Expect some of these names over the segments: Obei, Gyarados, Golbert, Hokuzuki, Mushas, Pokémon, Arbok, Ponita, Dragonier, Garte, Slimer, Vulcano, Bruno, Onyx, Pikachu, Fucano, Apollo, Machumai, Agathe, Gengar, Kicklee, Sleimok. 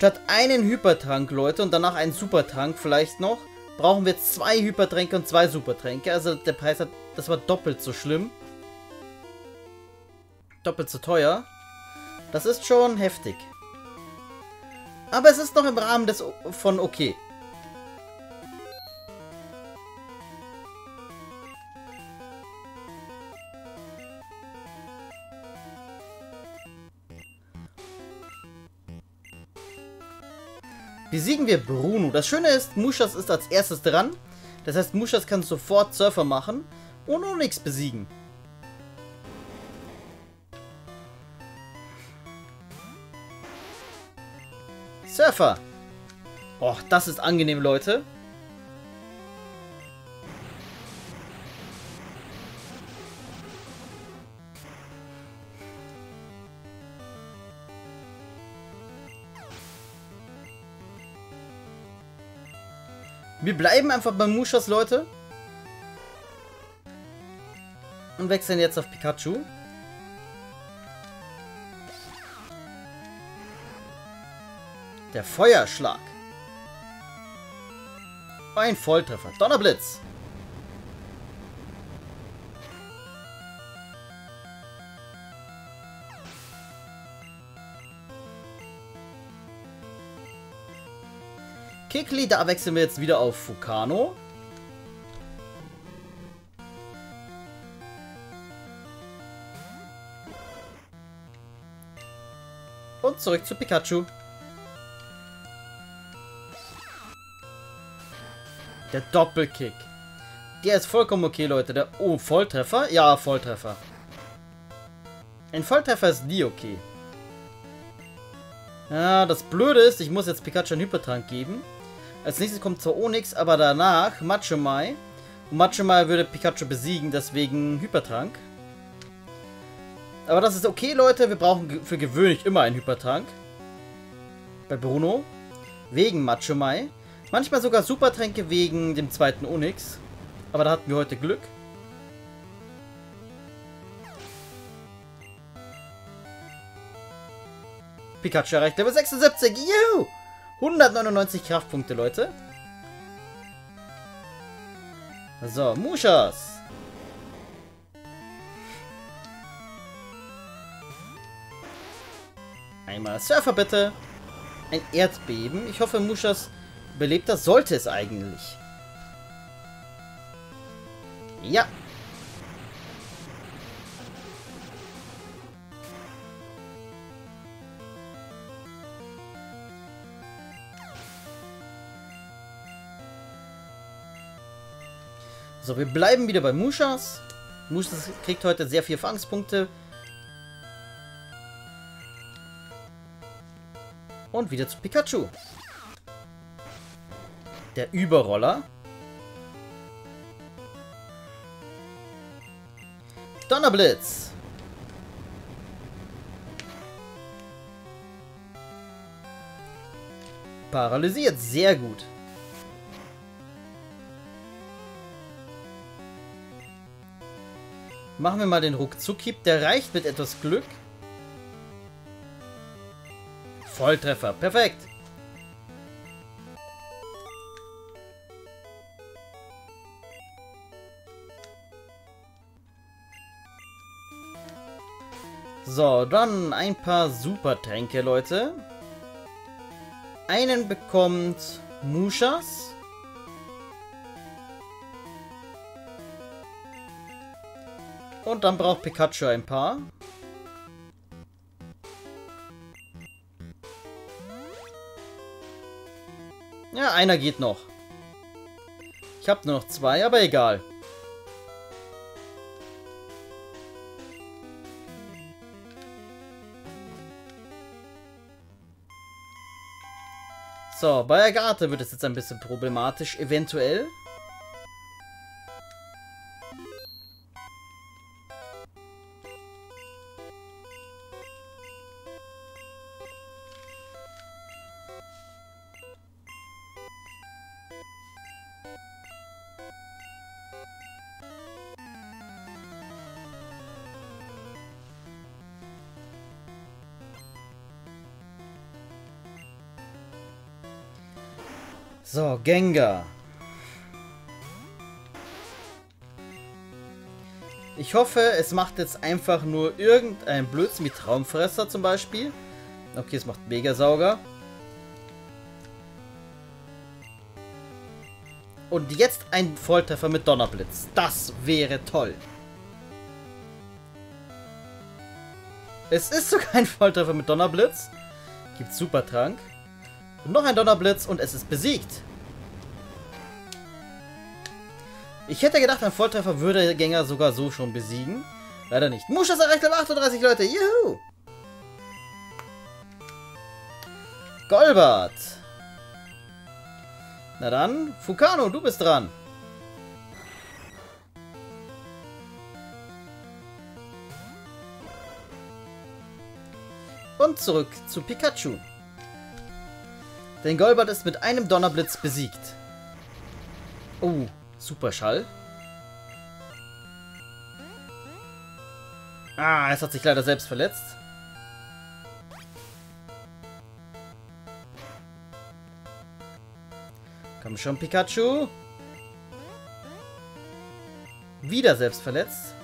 Statt einen Hypertrank, Leute, und danach einen Supertrank vielleicht noch, brauchen wir 2 Hypertränke und 2 Supertränke. Also der Preis hat, das war doppelt so schlimm. Doppelt so teuer. Das ist schon heftig. Aber es ist noch im Rahmen des von okay. Besiegen wir Bruno. Das Schöne ist, Mushas ist als erstes dran. Das heißt, Mushas kann sofort Surfer machen und Onyx besiegen. Surfer. Oh, das ist angenehm, Leute. Wir bleiben einfach bei Mushas, Leute. Und wechseln jetzt auf Pikachu. Der Feuerschlag. Ein Volltreffer. Donnerblitz. Kicklee, da wechseln wir jetzt wieder auf Fucano. Und zurück zu Pikachu. Der Doppelkick. Der ist vollkommen okay, Leute. Der oh, Volltreffer? Ja, Volltreffer. Ein Volltreffer ist nie okay. Ja, das Blöde ist, ich muss jetzt Pikachu einen Hypertrank geben. Als nächstes kommt zwar Onyx, aber danach Machumai. Und Machumai würde Pikachu besiegen, deswegen Hypertrank. Aber das ist okay, Leute. Wir brauchen für gewöhnlich immer einen Hypertrank. Bei Bruno. Wegen Machumai. Manchmal sogar Supertränke wegen dem zweiten Onyx. Aber da hatten wir heute Glück. Pikachu erreicht Level 76. Juhu! 199 Kraftpunkte, Leute. So, Mushas. Einmal Surfer, bitte. Ein Erdbeben. Ich hoffe, Mushas belebt das. Sollte es eigentlich. Ja. So, wir bleiben wieder bei Mushas. Mushas kriegt heute sehr viele Fangspunkte. Und wieder zu Pikachu. Der Überroller. Donnerblitz. Paralysiert, sehr gut. Machen wir mal den Ruckzuck-Hieb, der reicht mit etwas Glück. Volltreffer, perfekt. So, dann ein paar Supertränke, Leute. Einen bekommt Mushas. Und dann braucht Pikachu ein paar. Ja, einer geht noch. Ich habe nur noch 2, aber egal. So, bei Agathe wird es jetzt ein bisschen problematisch, eventuell. So, Gengar. Ich hoffe, es macht jetzt einfach nur irgendein Blödsinn wie Traumfresser zum Beispiel. Okay, es macht Megasauger. Und jetzt ein Volltreffer mit Donnerblitz. Das wäre toll. Es ist sogar ein Volltreffer mit Donnerblitz. Gibt Supertrank. Und noch ein Donnerblitz und es ist besiegt. Ich hätte gedacht, ein Volltreffer würde Gengar sogar so schon besiegen. Leider nicht. Mushas erreicht Level 38, Leute. Juhu! Golbert. Na dann, Fucano, du bist dran. Und zurück zu Pikachu. Denn Golbert ist mit einem Donnerblitz besiegt. Oh, Superschall. Ah, es hat sich leider selbst verletzt. Komm schon, Pikachu. Wieder selbst verletzt.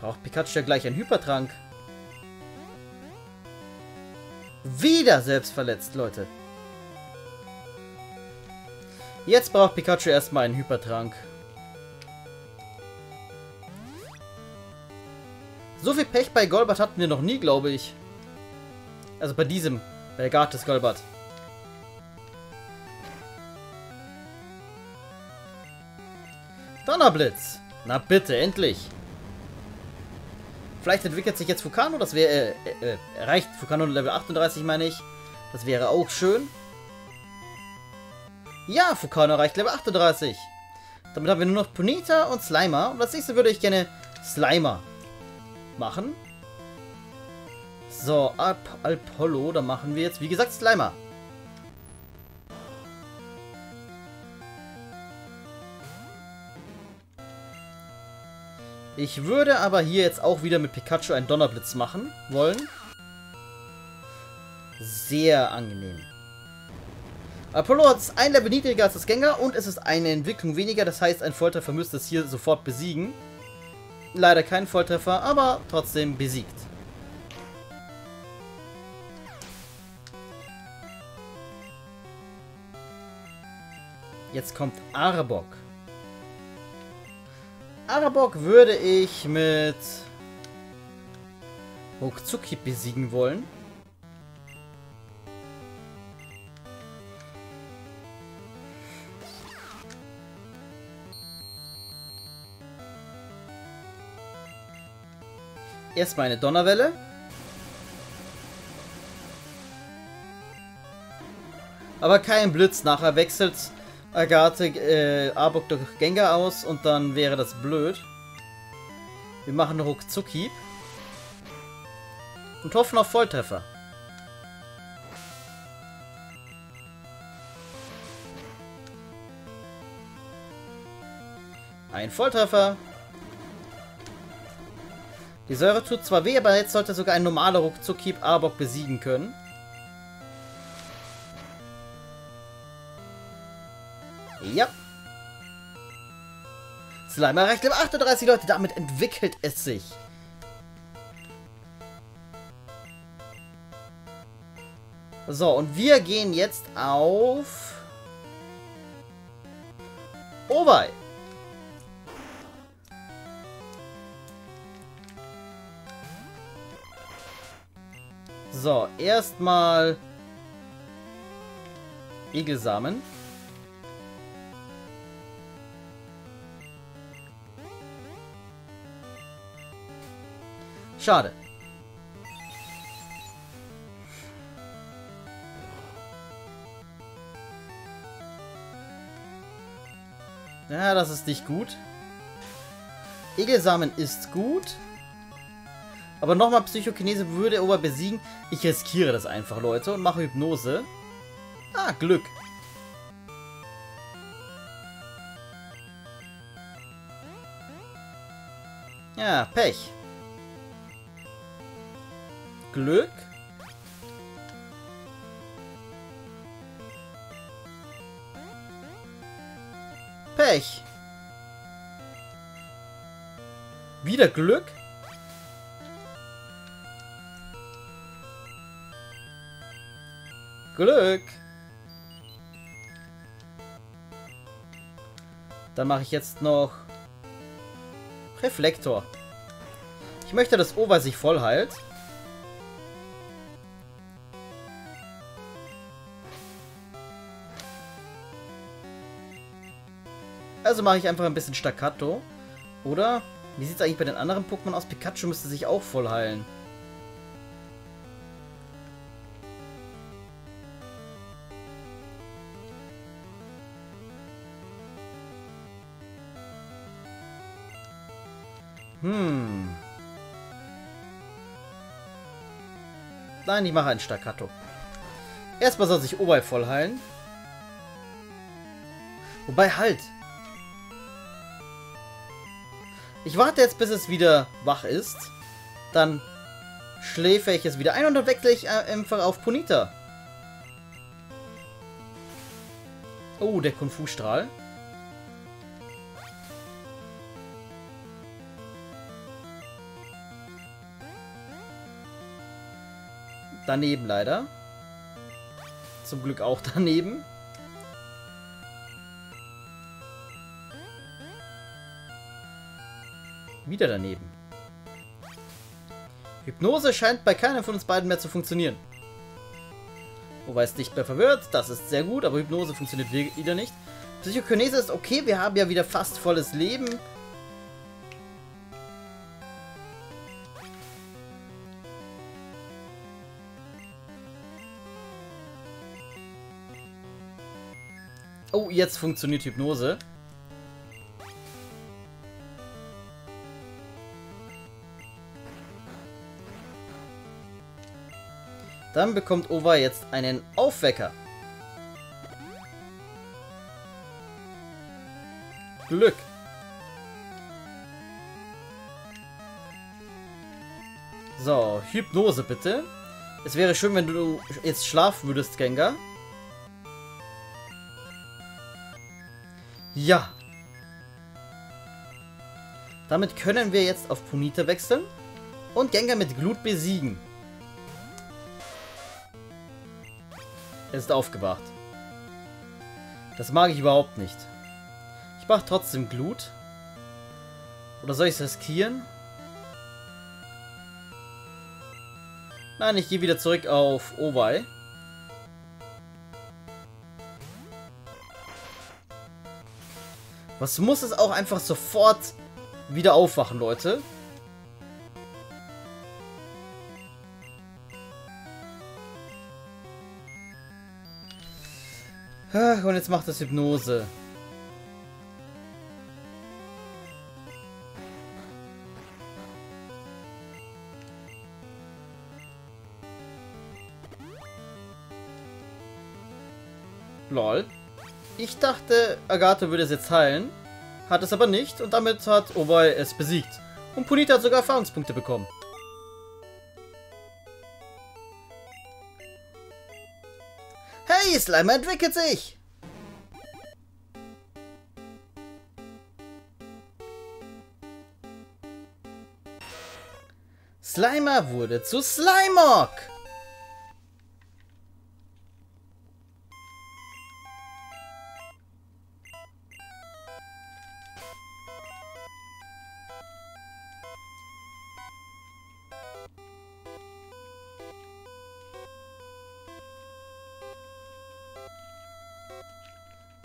Braucht Pikachu ja gleich einen Hypertrank. Wieder selbst verletzt, Leute. Jetzt braucht Pikachu erstmal einen Hypertrank. So viel Pech bei Golbert hatten wir noch nie, glaube ich. Also bei diesem. Bei Garte ist Golbert. Donnerblitz. Na bitte, endlich. Vielleicht entwickelt sich jetzt Vulcano. Das wäre... erreicht Vulcano Level 38, meine ich. Das wäre auch schön. Ja, Vulcano erreicht Level 38. Damit haben wir nur noch Ponita und Slimer. Und als nächstes würde ich gerne Slimer machen. So, Apollo, da machen wir jetzt, wie gesagt, Slimer. Ich würde aber hier jetzt auch wieder mit Pikachu einen Donnerblitz machen wollen. Sehr angenehm. Apollo hat ein Level niedriger als das Gengar und es ist eine Entwicklung weniger, das heißt, ein Volltreffer müsste es hier sofort besiegen. Leider kein Volltreffer, aber trotzdem besiegt. Jetzt kommt Arbok. Arbok würde ich mit Hokuzuki besiegen wollen. Erstmal eine Donnerwelle. Aber kein Blitz, nachher wechselt Agathe Arbok durch Gengar aus und dann wäre das blöd. Wir machen Ruckzuckieb und hoffen auf Volltreffer. Ein Volltreffer. Die Säure tut zwar weh, aber jetzt sollte sogar ein normaler Ruckzuckieb Arbok besiegen können. Ja. Slimer erreicht Level 38, Leute. Damit entwickelt es sich. So, und wir gehen jetzt auf... Obei. So, erstmal... Egelsamen. Schade. Ja, das ist nicht gut. Egelsamen ist gut. Aber nochmal Psychokinese würde Ober besiegen. Ich riskiere das einfach, Leute, und mache Hypnose. Ah, Glück. Ja, Pech. Glück. gleich. Wieder Glück? Glück. Dann mache ich jetzt noch Reflektor. Ich möchte, dass Obei sich voll heilt. Also mache ich einfach ein bisschen Staccato. Oder? Wie sieht es eigentlich bei den anderen Pokémon aus? Pikachu müsste sich auch voll heilen. Nein, ich mache ein Staccato. Erstmal soll sich Obei voll heilen. Wobei halt. Ich warte jetzt, bis es wieder wach ist. Dann schläfe ich es wieder ein und dann wechsle ich einfach auf Ponita. Oh, der Kung-Fu-Strahl. Daneben leider. Zum Glück auch daneben. Wieder daneben. Hypnose scheint bei keinem von uns beiden mehr zu funktionieren. Wobei es nicht mehr verwirrt, das ist sehr gut, aber Hypnose funktioniert wieder nicht. Psychokinese ist okay, wir haben ja wieder fast volles Leben. Oh, jetzt funktioniert Hypnose. Dann bekommt Obei jetzt einen Aufwecker. Glück. So, Hypnose bitte. Es wäre schön, wenn du jetzt schlafen würdest, Gengar. Ja. Damit können wir jetzt auf Ponita wechseln und Gengar mit Glut besiegen. Er ist aufgewacht. Das mag ich überhaupt nicht. Ich mache trotzdem Glut. Oder soll ich es riskieren? Nein, ich gehe wieder zurück auf Obei. Was muss es auch einfach sofort wieder aufwachen, Leute? Und jetzt macht das Hypnose. Lol. Ich dachte, Agathe würde es jetzt heilen, hat es aber nicht und damit hat Obei es besiegt. Und Ponita hat sogar Erfahrungspunkte bekommen. Hey, Slimer entwickelt sich! Slimer wurde zu Sleimok!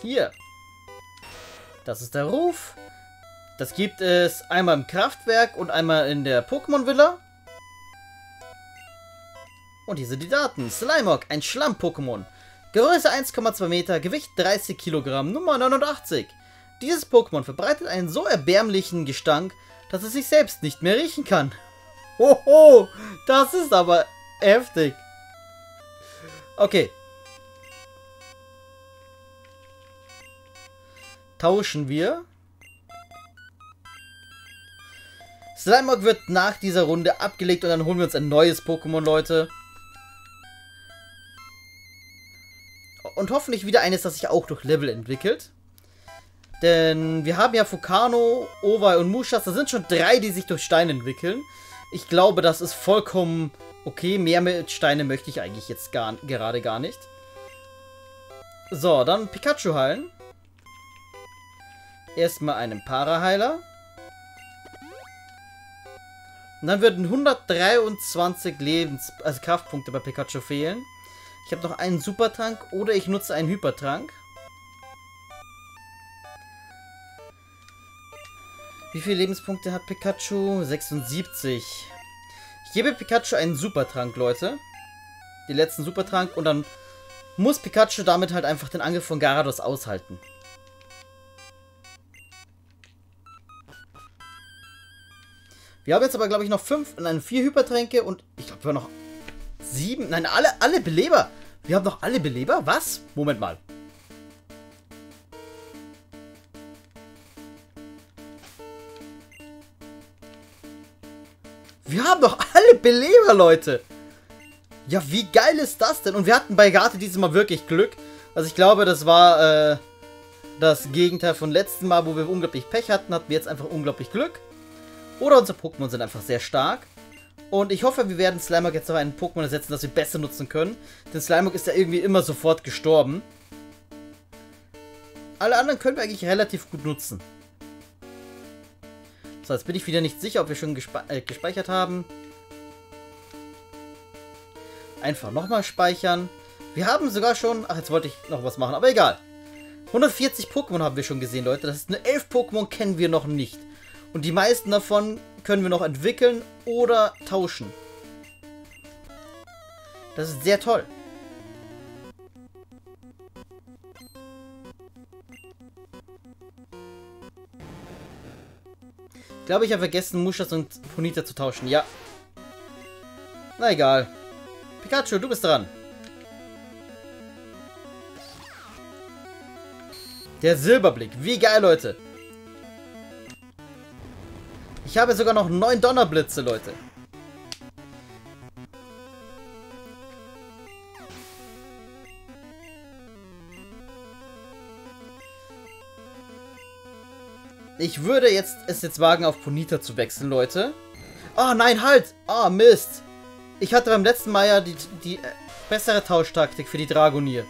Hier. Das ist der Ruf. Das gibt es einmal im Kraftwerk und einmal in der Pokémon-Villa. Und hier sind die Daten. Sleimok, ein Schlamm-Pokémon. Größe 1,2 Meter, Gewicht 30 Kilogramm, Nummer 89. Dieses Pokémon verbreitet einen so erbärmlichen Gestank, dass es sich selbst nicht mehr riechen kann. Hoho, das ist aber heftig. Okay. Tauschen wir. Sleimok wird nach dieser Runde abgelegt und dann holen wir uns ein neues Pokémon, Leute. Und hoffentlich wieder eines, das sich auch durch Level entwickelt. Denn wir haben ja Fucano, Obei und Mushas. Da sind schon drei, die sich durch Stein entwickeln. Ich glaube, das ist vollkommen okay. Mehr mit Steine möchte ich eigentlich jetzt gerade gar nicht. So, dann Pikachu heilen. Erstmal einen Paraheiler. Und dann würden 123 also Kraftpunkte bei Pikachu fehlen. Ich habe noch einen Supertrank oder ich nutze einen Hypertrank. Wie viele Lebenspunkte hat Pikachu? 76. Ich gebe Pikachu einen Supertrank, Leute. Den letzten Supertrank. Und dann muss Pikachu damit halt einfach den Angriff von Gyarados aushalten. Wir haben jetzt aber, glaube ich, noch 5 und 4 Hypertränke und ich glaube, wir haben noch 7. Nein, alle Beleber. Wir haben noch alle Beleber? Was? Moment mal. Wir haben doch alle Beleber, Leute. Ja, wie geil ist das denn? Und wir hatten bei Garte dieses Mal wirklich Glück. Also ich glaube, das war das Gegenteil von letzten Mal, wo wir unglaublich Pech hatten. Hatten wir jetzt einfach unglaublich Glück. Oder unsere Pokémon sind einfach sehr stark. Und ich hoffe, wir werden Sleimok jetzt auf einen Pokémon ersetzen, das wir besser nutzen können. Denn Sleimok ist ja irgendwie immer sofort gestorben. Alle anderen können wir eigentlich relativ gut nutzen. So, jetzt bin ich wieder nicht sicher, ob wir schon gespeichert haben. Einfach nochmal speichern. Wir haben sogar schon... Ach, jetzt wollte ich noch was machen, aber egal. 140 Pokémon haben wir schon gesehen, Leute. Das ist nur 11 Pokémon kennen wir noch nicht. Und die meisten davon können wir noch entwickeln oder tauschen. Das ist sehr toll. Ich glaube, ich habe vergessen, Mushas und Ponita zu tauschen. Ja. Na egal. Pikachu, du bist dran. Der Silberblick. Wie geil, Leute. Ich habe sogar noch 9 Donnerblitze, Leute. Ich würde es jetzt wagen, auf Ponita zu wechseln, Leute. Oh nein, halt! Oh, Mist! Ich hatte beim letzten Mal ja die bessere Tauschtaktik für die Dragonier.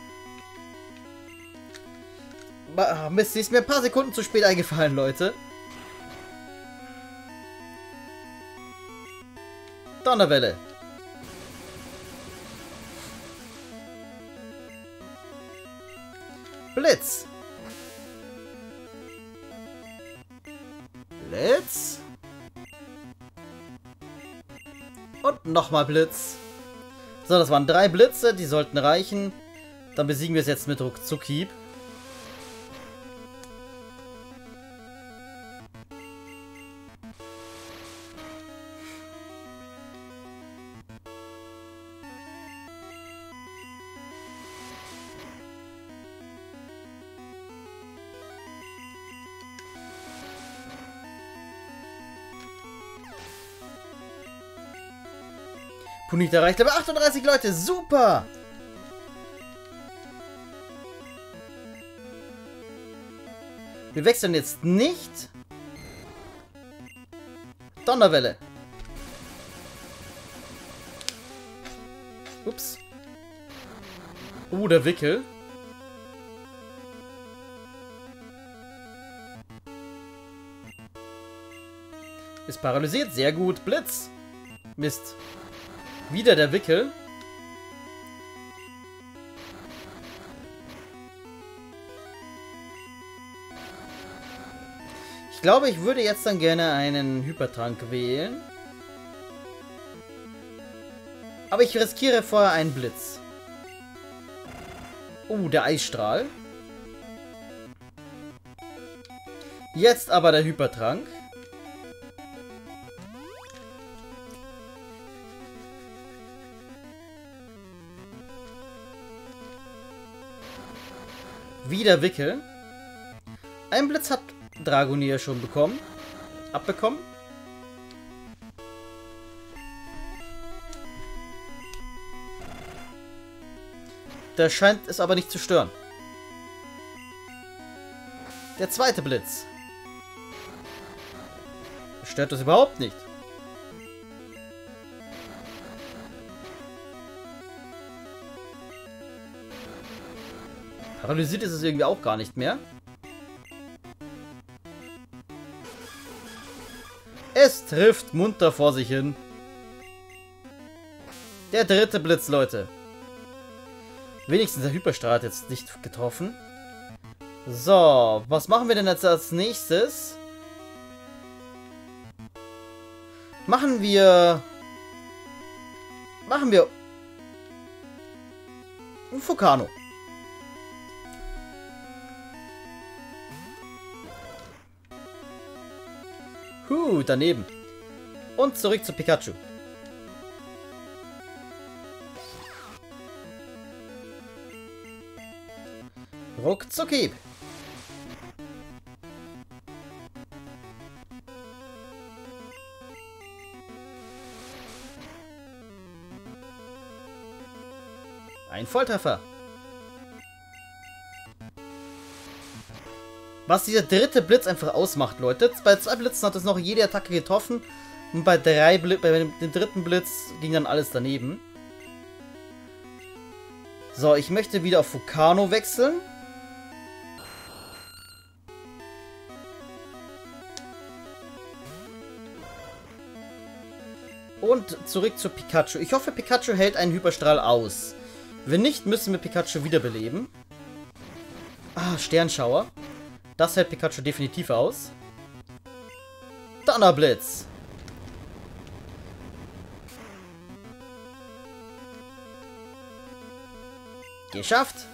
Oh, Mist, sie ist mir ein paar Sekunden zu spät eingefallen, Leute. Donnerwelle. Blitz. Blitz. Und nochmal Blitz. So, das waren 3 Blitze, die sollten reichen. Dann besiegen wir es jetzt mit Hokuzuki. Ponita erreicht aber 38 Leute. Super! Wir wechseln jetzt nicht. Donnerwelle. Ups. Oh, der Wickel. Ist paralysiert. Sehr gut. Blitz. Mist. Wieder der Wickel. Ich glaube, ich würde jetzt dann gerne einen Hypertrank wählen. Aber ich riskiere vorher einen Blitz. Oh, der Eisstrahl. Jetzt aber der Hypertrank. Wieder Wickel. Ein Blitz hat Dragonier schon bekommen. Abbekommen. Der scheint es aber nicht zu stören. Der zweite Blitz. Stört das überhaupt nicht. Paralysiert ist es irgendwie auch gar nicht mehr. Es trifft munter vor sich hin. Der dritte Blitz, Leute. Wenigstens der Hyperstrahl hat jetzt nicht getroffen. So, was machen wir denn jetzt als nächstes? Machen wir ein Fucano. Daneben. Und zurück zu Pikachu. Ruckzucki. Ein Volltreffer. Was dieser dritte Blitz einfach ausmacht, Leute. Bei zwei Blitzen hat es noch jede Attacke getroffen. Und bei dem dritten Blitz ging dann alles daneben. So, ich möchte wieder auf Vulcano wechseln. Und zurück zu Pikachu. Ich hoffe, Pikachu hält einen Hyperstrahl aus. Wenn nicht, müssen wir Pikachu wiederbeleben. Ah, Sternschauer. Das hält Pikachu definitiv aus. Donnerblitz. Geschafft.